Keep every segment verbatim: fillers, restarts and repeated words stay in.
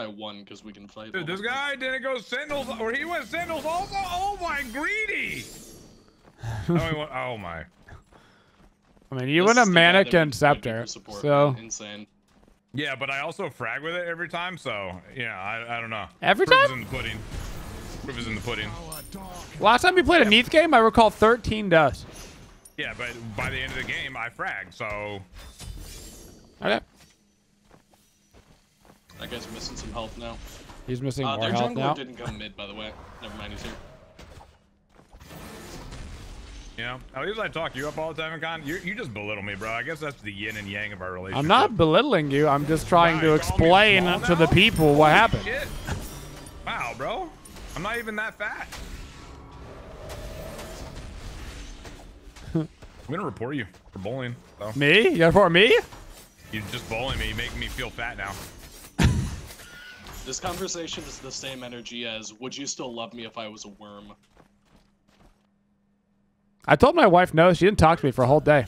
by one because we can fight. Dude, this guy didn't go Sentinels, or he went Sentinels also. Oh my greedy! oh, went, oh my. I mean, you went a mannequin scepter, so insane. Yeah, but I also frag with it every time, so yeah, I, I don't know. Every Proof time? Proof is in the pudding. Proof is in the pudding. Last time we played a Neath game, I recall thirteen deaths. Yeah, but by the end of the game, I fragged, so... Okay. That guy's missing some health now. He's missing uh, more health now. Their jungler didn't go mid, by the way. Never mind, he's here. You know, at least I talk you up all the time, Con. You, you just belittle me, bro. I guess that's the yin and yang of our relationship. I'm not belittling you. I'm just trying wow, to explain to now? the people what Holy happened. Shit. Wow, bro. I'm not even that fat. I'm going to report you for bullying. So. Me? You report me? You're just bullying me. You're making me feel fat now. This conversation is the same energy as, would you still love me if I was a worm? I told my wife no. She didn't talk to me for a whole day.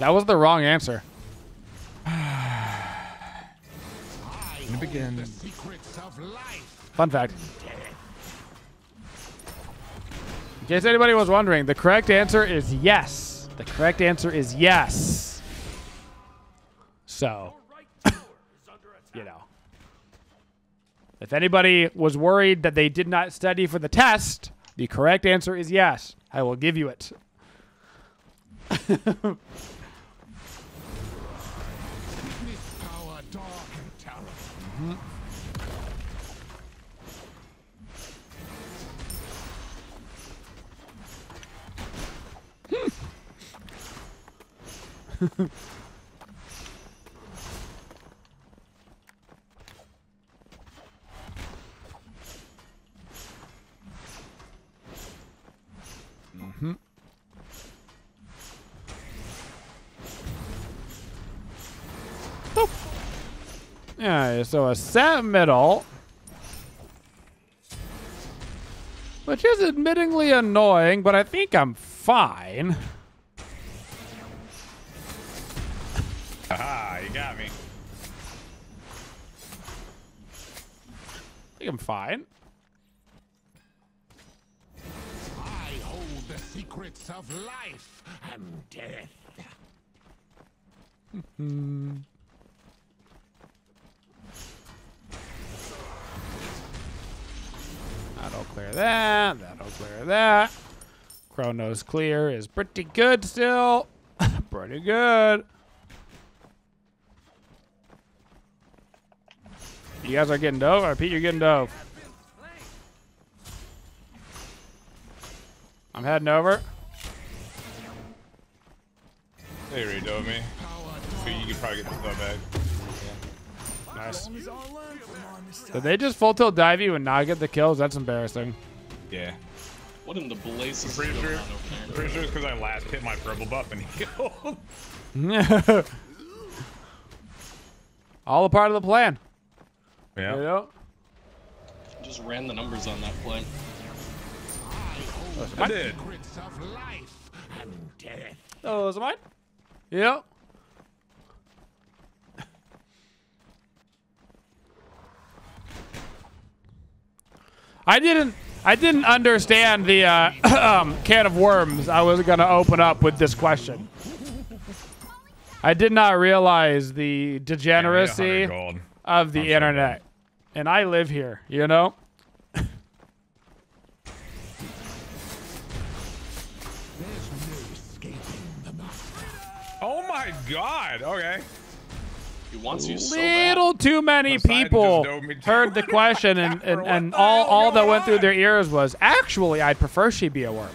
That was the wrong answer. It begins. Fun fact. In case anybody was wondering, the correct answer is yes. The correct answer is yes. So, you know. If anybody was worried that they did not study for the test... The correct answer is yes. I will give you it. Mm-hmm. Hmm. Oh. Yeah, so a set middle, which is admittingly annoying, but I think I'm fine. Aha, you got me. I think I'm fine. The secrets of life and death. Mm-hmm. That'll clear that. That'll clear that. Chronos clear is pretty good still. Pretty good. You guys are getting dove. Or Pete, you're getting dove. I'm heading over. They redove me. So you could probably get this dove back. Yeah. Nice. Did they just full tilt dive you and not get the kills? That's embarrassing. Yeah. What in the blazes? I'm pretty sure, I'm pretty sure it's because I last hit my purple buff and he killed. All a part of the plan. Yeah. You know? Just ran the numbers on that play. I did. Oh, is it mine? Yeah. I didn't. I didn't understand the uh, um, can of worms I was gonna open up with this question. I did not realize the degeneracy of the internet, and I live here. You know. Oh my god, okay. He wants you so bad. Little too many Poseidon people heard the question and, and, and all, all that went on? Through their ears was, actually, I'd prefer she be a worm.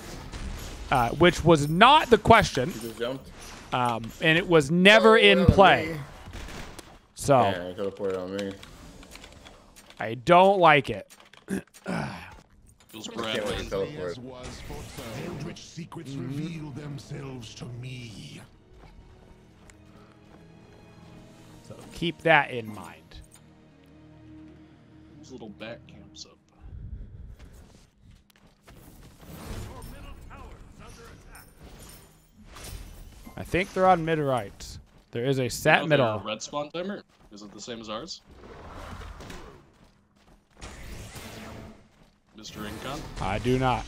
Uh, which was not the question. She just jumped. Um, and it was never oh, in play. So. Yeah, it teleported on me. I don't like it. Feels bad. Can't wait to teleport. Eldritch secrets mm-hmm. reveal themselves to me. So keep that in mind. Those little back camps up. Your middle tower is under attack. I think they're on mid right. There is a sat oh, middle. A red spawn timer. Is it the same as ours? Mister Incon? I do not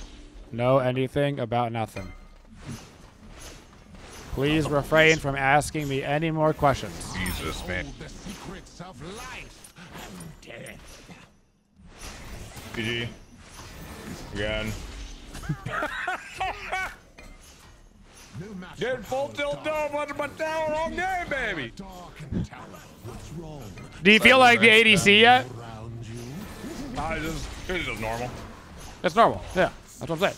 know anything about nothing. Please refrain from asking me any more questions. Jesus, man. The secrets of life and death. G G. Again. Didn't full tilt dome under my tower all day, baby. Do you feel like the A D C yet? I just, it's just normal. It's normal, yeah. That's what I'm saying.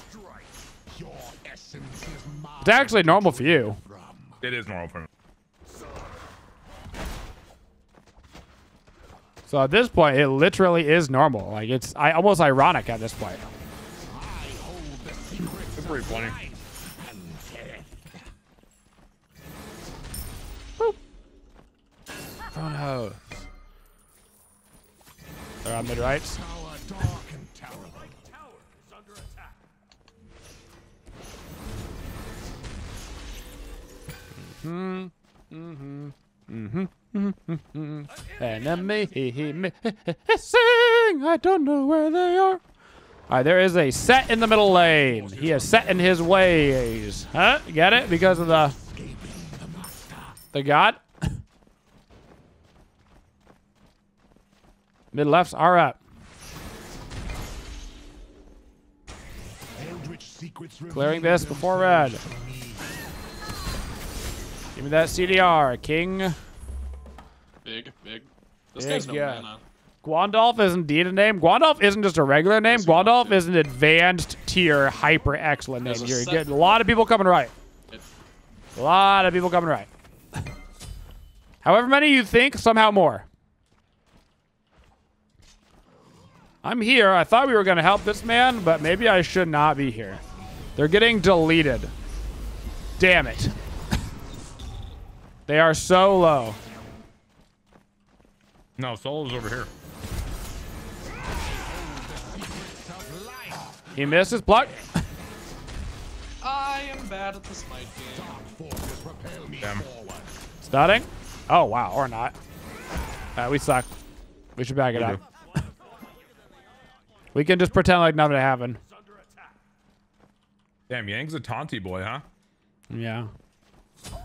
It's actually normal for you. It is normal for me. So at this point, it literally is normal. Like it's I, almost ironic at this point. It's pretty funny. Chronos. They're on mid right. Hmm. Mm-hmm. Mm-hmm. Mm-hmm. Enemy missing. I don't know where they are. All right, there is a Set in the middle lane. He is set in his ways. Huh? Get it? Because of the the god. Mid lefts are up. Clearing this before red. Give me that C D R, King. Big, big. This guy's no yeah. mana. Gwandalf is indeed a name. Gwandalf isn't just a regular name. Gwandalf is an advanced tier, hyper excellent name. You're getting a lot of people coming right. It. A lot of people coming right. However many you think, somehow more. I'm here. I thought we were going to help this man, but maybe I should not be here. They're getting deleted. Damn it. They are so low. No, Solo's over here. He missed his block. I am bad at the Smite game. Damn. Starting? Oh, wow. Or not. Uh, we suck. We should back it up. We can just pretend like nothing happened. Damn, Yang's a taunty boy, huh? Yeah.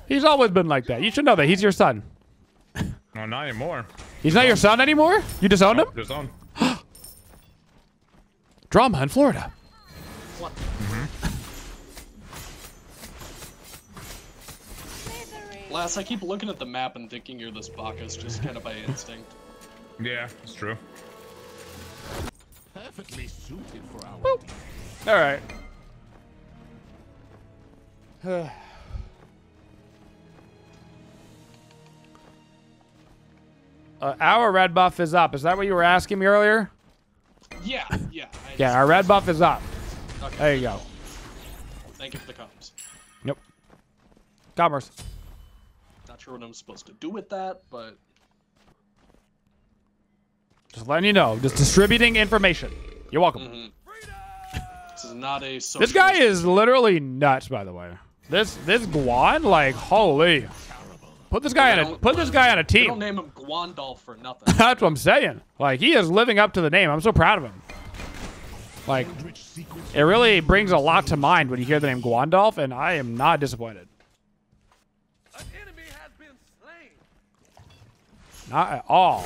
He's always been like that. You should know that. He's your son. No, not anymore. He's not your son anymore? You disowned him? Disowned. Drama in Florida. What? Mm-hmm. Lass, I keep looking at the map and thinking you're this Bacchus just kind of by instinct. Yeah, it's true. Perfectly suited for our All right. Uh. Uh, our red buff is up. Is that what you were asking me earlier? Yeah, yeah. I yeah, our red buff is up. Okay. There you go. Thank you for the comms. Nope. Commerce. Not sure what I'm supposed to do with that, but... Just letting you know. Just distributing information. You're welcome. Mm-hmm. This is not a social... This guy is literally nuts, by the way. This, this Guan, like, holy... Put this guy on a put this guy on a team. Don't name him Gwandalf for nothing. That's what I'm saying. Like he is living up to the name. I'm so proud of him. Like it really brings a lot to mind when you hear the name Gwandalf, and I am not disappointed. An enemy has been slain. Not at all.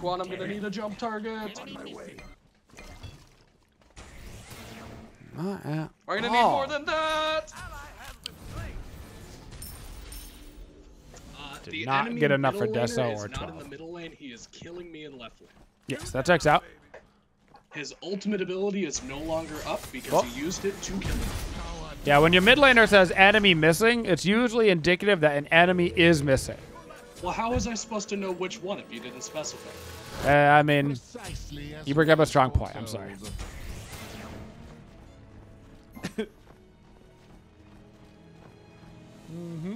Gwan, I'm gonna need a jump target. On my way. Not at We're gonna all. need more than that. Did not get enough for Deso or twelve. Not in the middle lane. He is killing me in left lane. Yes, that checks out. His ultimate ability is no longer up because oh. he used it to kill me. Yeah, when your mid laner says enemy missing, it's usually indicative that an enemy is missing. Well, how was I supposed to know which one if you didn't specify? Uh, I mean, you bring up a strong point. I'm sorry. mm-hmm.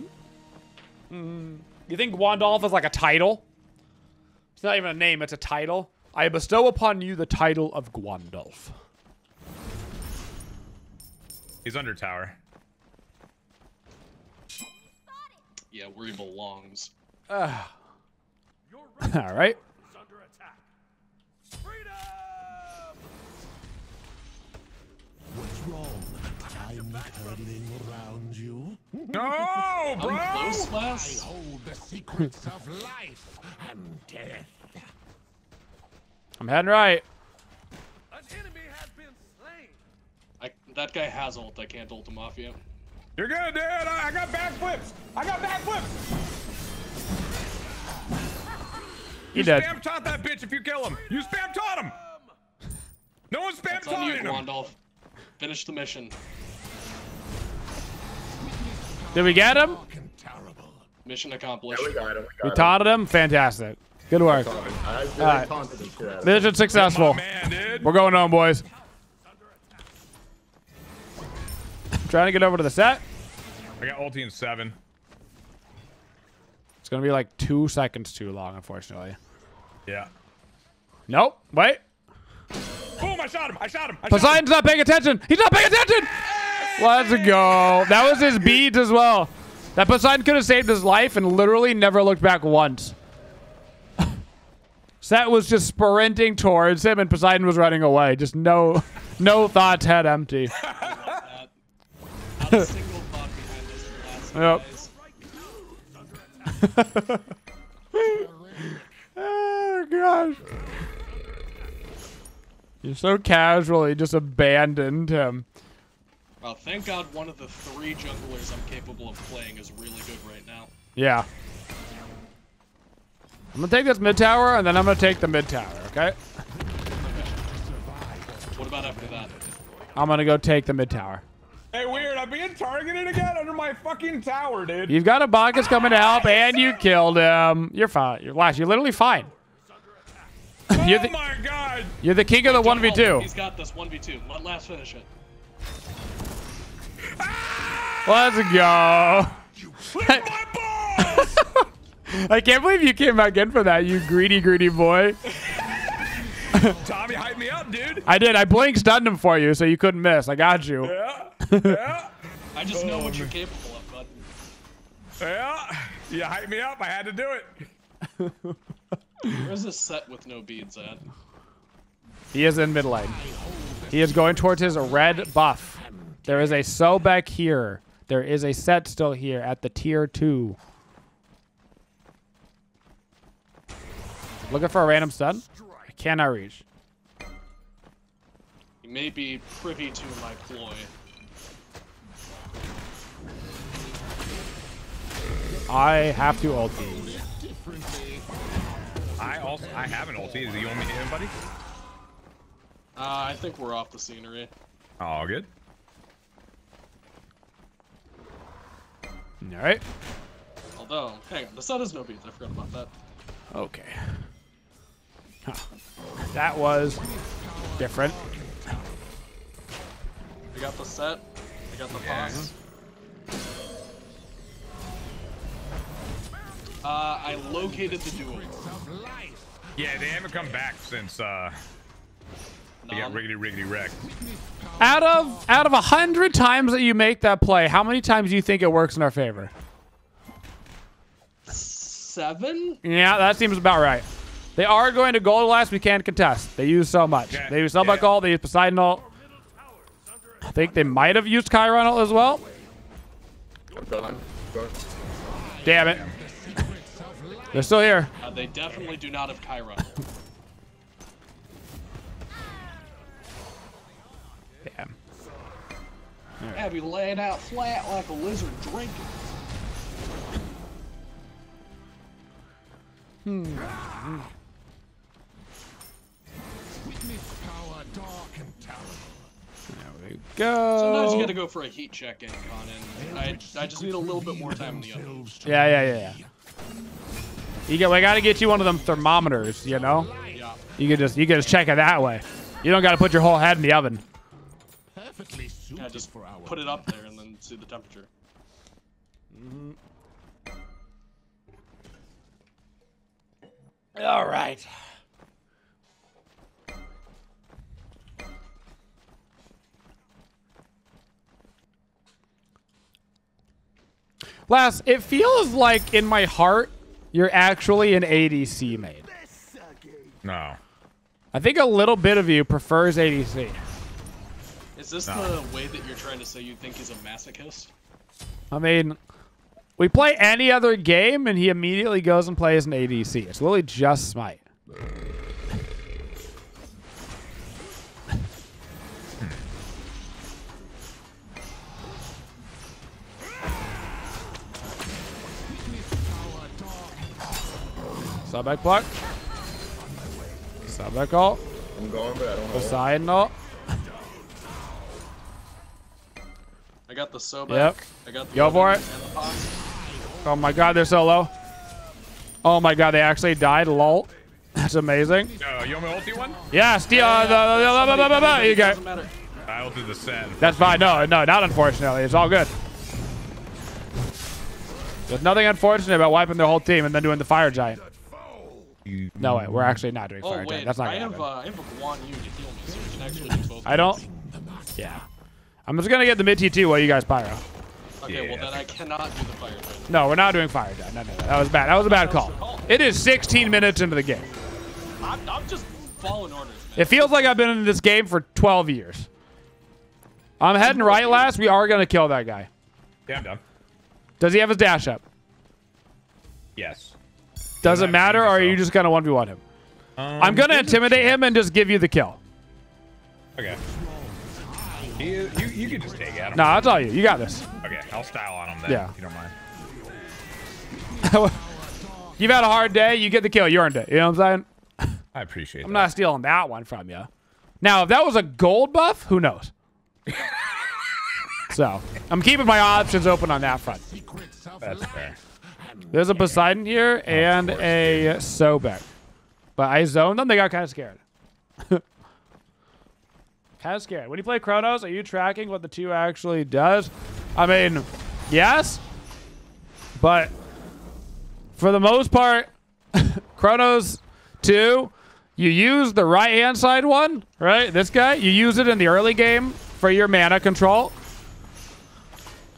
Mm-hmm. You think Gwandalf is like a title? It's not even a name, it's a title. I bestow upon you the title of Gwandalf. He's under tower. yeah, where he belongs. Uh. All right. What's wrong? I'm turning around you. No, bro! I hold the secrets of life and death. I'm heading right. An enemy has been slain. I, that guy has ult. I can't ult him off yet. You're good, dude. I, I got backflips. I got backflips. You dead. Spam taunt that bitch if you kill him. You spam taunt him. No one spam taunted him. Gwandalf. Finish the mission. Did we get him? Mission accomplished. Yeah, we got him. We, we taunted him. him. Fantastic. Good work. I really All right. Mission successful. Man, we're going home, boys. Trying to get over to the set. I got ulti in seven. It's going to be like two seconds too long, unfortunately. Yeah. Nope. Wait. Boom, I shot him. I shot him. I Poseidon's shot him. not paying attention. He's not paying attention. Hey! Let's go. That was his beads as well. That Poseidon could have saved his life and literally never looked back once. Set was just sprinting towards him and Poseidon was running away. Just no no thoughts, head empty. Not a single thought behind this last yep. Oh, gosh. You so casually just abandoned him. Well, thank God one of the three junglers I'm capable of playing is really good right now. Yeah. I'm going to take this mid tower, and then I'm going to take the mid tower, okay? Okay. What about after that? I'm going to go take the mid tower. Hey, weird. I'm being targeted again under my fucking tower, dude. You've got a Bacchus coming to help, and you killed him. You're fine. You're last. You're literally fine. You're the, oh my God! You're the king of the one v two. He's got this one v two. Let last finish it. Let's go! You hit my balls! I can't believe you came back in for that, you greedy, greedy boy. Tommy hyped me up, dude. I did. I blink stunned him for you, so you couldn't miss. I got you. Yeah. Yeah. I just know oh, what you're capable of, bud. Yeah. You hyped me up. I had to do it. Where's this set with no beads at? He is in mid lane. He is going towards his red buff. There is a Sobek here. There is a set still here at the tier two. Looking for a random stun? I cannot reach. You may be privy to my ploy. I have to ulti. I also I have an ulti. Do you want me to hit anybody? Uh, I think we're off the scenery. All good. All right. Although, hang on, the sun has no beats. I forgot about that. Okay. Huh. That was different. I got the set. I got the boss. Yeah. Uh, I located the duo. Yeah, they haven't come back since uh, they got riggedy riggedy wrecked. Out of out of a hundred times that you make that play, how many times do you think it works in our favor? Seven? Yeah, that seems about right. They are going to gold last. We can't contest. They use so much. Okay. They use Sobek ult. They use Poseidon ult. I think they might have used Chiron ult as well. Damn it. They're still here. Uh, they definitely do not have Chiron. Damn. Right. Abby laid out flat like a lizard drinking. Hmm. Ah. Witness power, dark and terrible. There we go. So now you gotta go for a heat check in, Conan. I, I just need a little bit more time in the oven. Yeah, yeah, yeah, yeah. You get, I gotta get you one of them thermometers, you know. Yeah. You can just, you can just check it that way. You don't gotta put your whole head in the oven. Perfectly suited. Yeah, just put it up there and then see the temperature. Mm-hmm. All right. Last, it feels like in my heart, you're actually an A D C main. No. I think a little bit of you prefers A D C. Is this no. the way that you're trying to say you think he's a masochist? I mean, we play any other game and he immediately goes and plays an A D C. It's literally just Smite. Sobek pluck. Sobek ult. I'm going, but I don't know. Poseidon ult. I got the Sobek. Yep. I got the Go for it. Oh my god, they're so low. Oh my god, they actually died. Lol. That's amazing. Uh, you want my ulti one? Yeah, steal. Uh, the, the, the, the, the, the, you go. I ulted the Set. That's fine. No, no, not unfortunately. It's all good. There's nothing unfortunate about wiping their whole team and then doing the Fire Giant. No way, we're actually not doing oh, Fire Giant. That's not I have, uh, I have a Guan Yu to heal me, so we can actually do both. I don't... Yeah. I'm just gonna get the mid-T two while you guys pyro. Okay, yeah. Well then I cannot do the Fire Giant. No, we're not doing Fire Giant. No, no, no. That was bad. That was a bad call. call. It is sixteen minutes into the game. I'm, I'm just following orders, man. It feels like I've been in this game for twelve years. I'm heading right last. We are gonna kill that guy. Yeah, I'm done. Does he have his dash up? Yes. Does it matter, or are you just going to one v one him? Um, I'm going to intimidate him and just give you the kill. Okay. You, you, you can just take it. No, nah, I'll tell you. You got this. Okay, I'll style on him then, yeah. if you don't mind. You've had a hard day. You get the kill. You earned it. You know what I'm saying? I appreciate it. I'm that. not stealing that one from you. Now, if that was a gold buff, who knows? So, I'm keeping my options open on that front. That's fair. There's a Poseidon here and a Sobek. But I zoned them. They got kind of scared. kind of scared. When you play Chronos, are you tracking what the two actually does? I mean, yes. But for the most part, Chronos two, you use the right-hand side one, right? This guy, you use it in the early game for your mana control.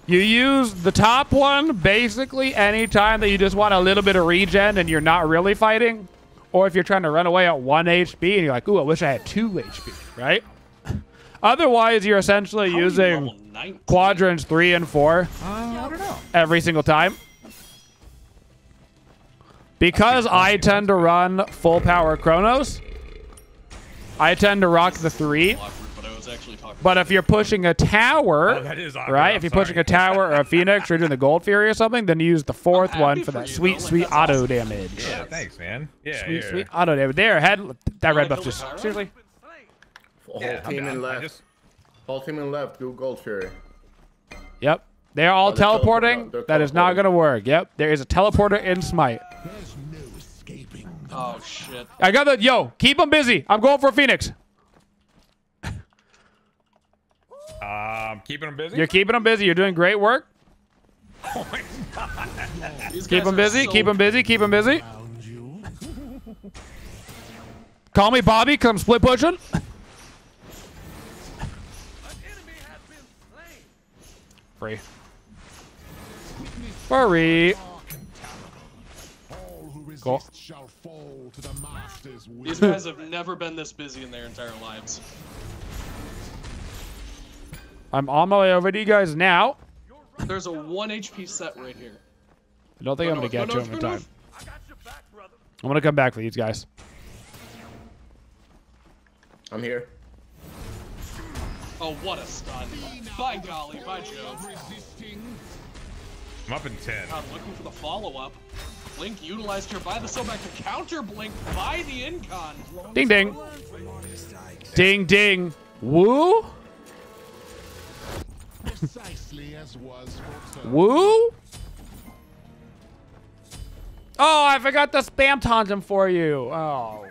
You use the top one basically any time that you just want a little bit of regen and you're not really fighting. Or if you're trying to run away at one H P and you're like, ooh, I wish I had two H P, right? Otherwise, you're essentially How using quadrants three and four uh, I don't know. every single time. Because I tend to run full power Chronos, I tend to rock the three. But if you're pushing a tower, oh, that is awkward, right? I'm if you're sorry. pushing a tower or a Phoenix or doing the Gold Fury or something, then you use the fourth one for, for that you, sweet, though. sweet That's auto awesome. damage. Yeah, yes. thanks, man. Yeah, sweet, yeah. sweet auto damage. There, head that you red buff just seriously. Whole yeah, team in left. Just... Whole team in left. Do Gold Fury. Yep, they're all oh, teleporting. They're that is not gonna work. Yep, there is a teleporter in Smite. There's no escaping. Oh shit! I got the yo. Keep them busy. I'm going for a Phoenix. Um, keeping them busy. You're keeping them busy. You're doing great work. Oh my god. Keep them busy. So keep them busy. Keep them busy. Call me Bobby. Come split pushing. Free. Free. Cool. These guys have never been this busy in their entire lives. I'm on my way over to you guys now. There's a one H P Set right here. I don't think no, I'm going to no, get no, to no, him no, in time. I got your back, brother. I'm going to come back for these guys. I'm here. Oh, what a stun. By golly, by Jove. I'm up in ten. I'm looking for the follow-up. Blink utilized here by the Sobek to counter Blink by the Incon. Ding, ding. Ding, ding. Woo. Precisely as was Woo! Oh, I forgot to spam taunt him for you. Oh.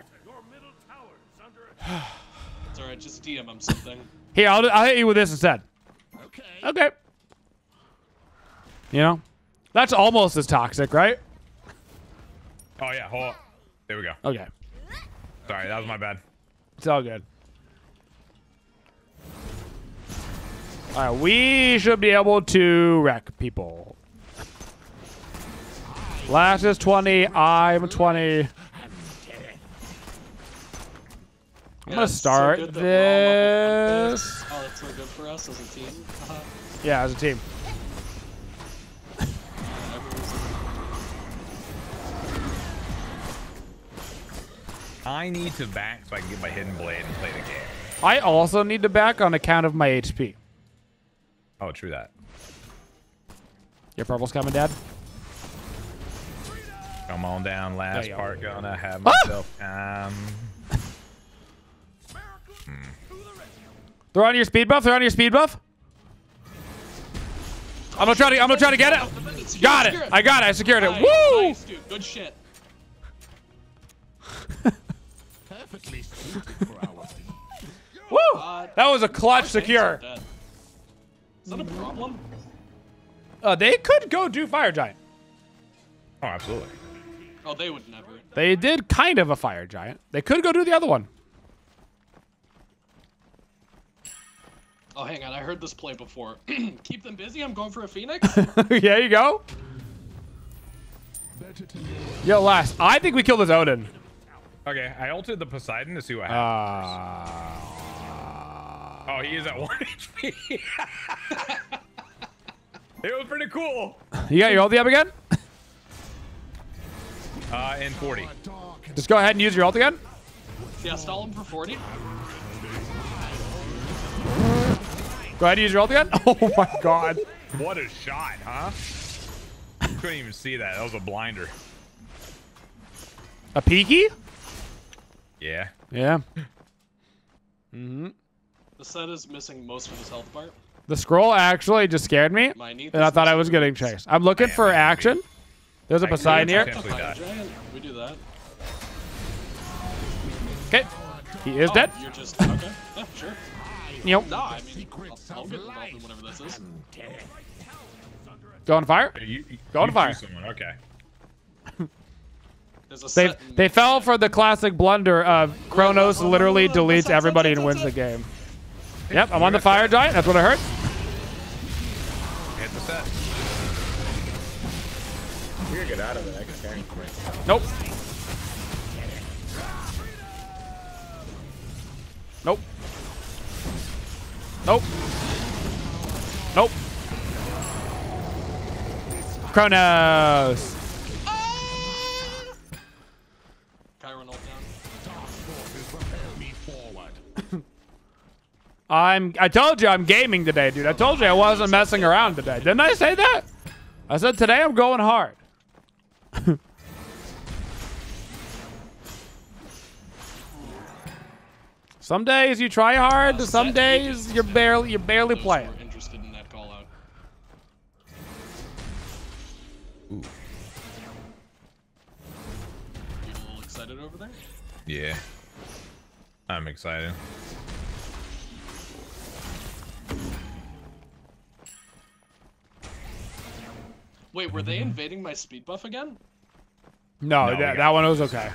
It's alright, just D M him something. Here, I'll, I'll hit you with this instead. Okay. Okay. You know? That's almost as toxic, right? Oh, yeah. Hold on. There we go. Okay. Sorry, that was my bad. It's all good. All right, we should be able to wreck people. That is twenty. I'm twenty. I'm yeah, gonna start so this. Oh, that's so good for us as a team. Uh-huh. Yeah, as a team. I need to back so I can get my hidden blade and play the game. I also need to back on account of my H P. Oh, true that. Your purple's coming, Dad. Come on down, last yeah, part. Gonna go. have myself. Ah! Um. Hmm. Throw on your speed buff. Throw on your speed buff. I'm gonna try to. I'm gonna try to get it. Got it. I got it. I secured it. Woo! Good shit. Perfectly suited for our team. Woo! That was a clutch secure. Is that a problem? Uh, they could go do Fire Giant. Oh, absolutely. Oh, they would never. They did kind of a Fire Giant. They could go do the other one. Oh, hang on. I heard this play before. Keep them busy. I'm going for a Phoenix. Yeah, you go. Yo, last. I think we killed this Odin. Okay, I ulted the Poseidon to see what happens. Uh... Oh, he is at one H P. It was pretty cool. You got your ulti up again? Uh, in forty. Just go ahead and use your ult again. Yeah, stall him for forty. Go ahead and use your ult again. Oh my god. What a shot, huh? Couldn't even see that. That was a blinder. A peeky? Yeah. Yeah. Mm-hmm. The set is missing most of his health bar. The scroll actually just scared me, and I thought I was getting chased. I'm looking for action. There's a Poseidon here. We do that. Okay. He is oh, dead. You're just, okay. Yeah, sure. Nope. No, I mean, I'll, I'll get involved in whatever this is. Go on fire. You, you, Go on you fire. Okay. they they fell for the classic blunder of Chronos oh, literally oh, oh, oh, deletes oh, everybody oh, oh, and wins oh, oh. the game. Yep, I'm on the Fire Giant. That's what I heard. Hit the set. We're gonna get out of it. I can carry quick. Nope. Nope. Nope. Nope. Chronos. Ah! Chiron ult down. I'm. I told you I'm gaming today, dude. I told you I wasn't messing around today. Didn't I say that? I said today I'm going hard. Some days you try hard. Uh, some days you're barely you're barely playing. Interested in that call out. Ooh. You a little excited over there? Yeah, I'm excited. Wait, were they invading my speed buff again? No, no that, that one was okay.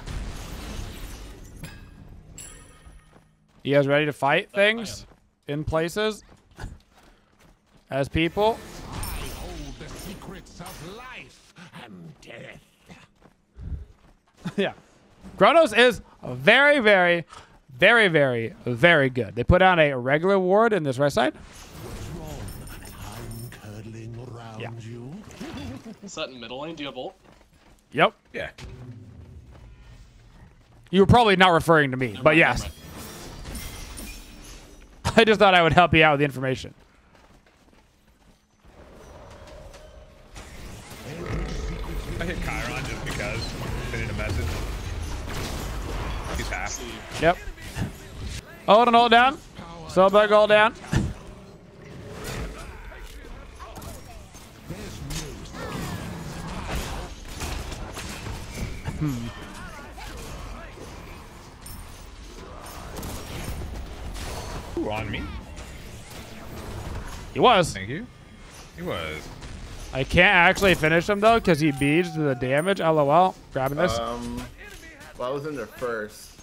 You guys ready to fight things in places as people? I hold the secrets of life and death. Yeah. Chronos is very, very, very, very, very good. They put out a regular ward in this right side. Is that in middle lane? Do you have ult? Yep. Yeah. You were probably not referring to me, no, but right, yes. Right. I just thought I would help you out with the information. I hit Chiron just because I needed a message. He's half. Yep. Hold and hold down. Sobek all down. Hmm. Ooh, on me. He was. Thank you. He was. I can't actually finish him, though, because he beads to the damage. LOL. Grabbing this. Um, well, I was in there first.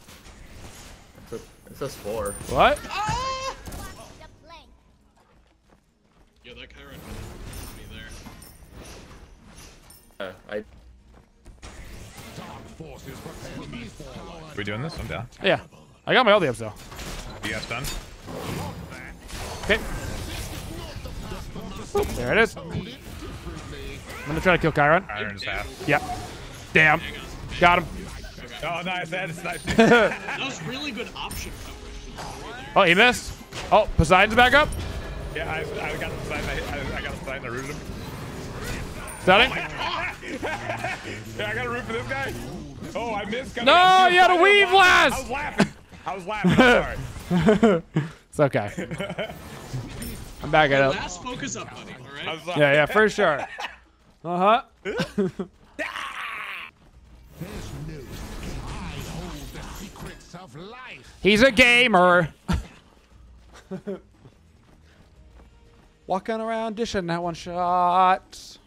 It says four. What? Ah! Yo, that Chiron was me there. Uh, I... We doing this? I'm down. Yeah. I got my L D ups though. You got stunned? Okay. Oop, there it is. I'm gonna try to kill Chiron. Chiron's half. Yep. Damn. Got him. Oh, nice. That is nice. That was really good option coverage. Oh, he missed. Oh, Poseidon's back up. Yeah, I, I got Poseidon. I, I got Poseidon. I rooted him. Is that it? Yeah, I got a root for this guy. Oh, I missed. No, I you had a weave last. I was laughing. I was laughing. I'm sorry. It's okay. I'm back at it. Last focus up, buddy. All right. Yeah, yeah, for sure. Uh huh. He's a gamer. Walking around dishing that one shot.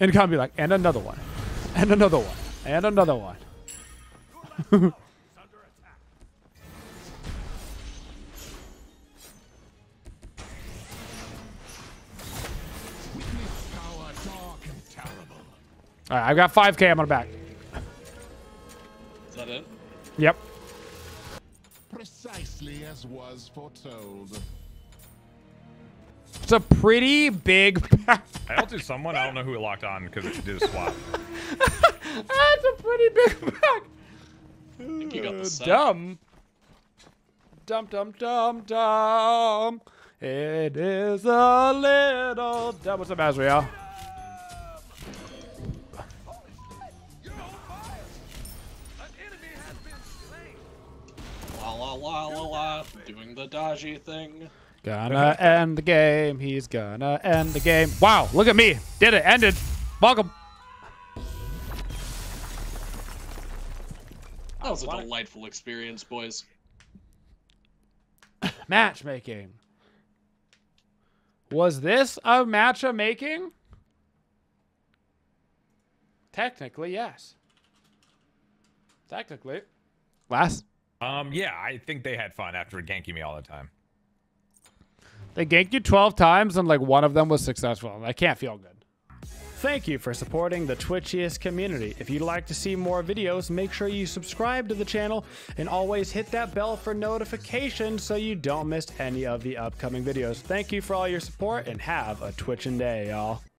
And come be like, and another one. And another one. And another one. Alright, I've got five K. I'm on back. Is that it? Yep. Precisely as was foretold. It's a pretty big pack. I ulted someone. I don't know who it locked on because it did a swap. That's a pretty big pack. I think you got the set. Dumb. Dumb, dumb, dumb, dumb. It is a little dumb. What's up, Azrael? La, la, la, la, doing the dodgy thing. Gonna end the game. He's gonna end the game. Wow, look at me. Did it. Ended. Welcome. That was a delightful experience, boys. Matchmaking. Was this a match of making? Technically, yes. Technically. Last. Um, yeah, I think they had fun after ganking me all the time. They ganked you twelve times and like one of them was successful. I can't feel good. Thank you for supporting the Twitchiest community. If you'd like to see more videos, make sure you subscribe to the channel and always hit that bell for notifications so you don't miss any of the upcoming videos. Thank you for all your support and have a twitchin' day, y'all.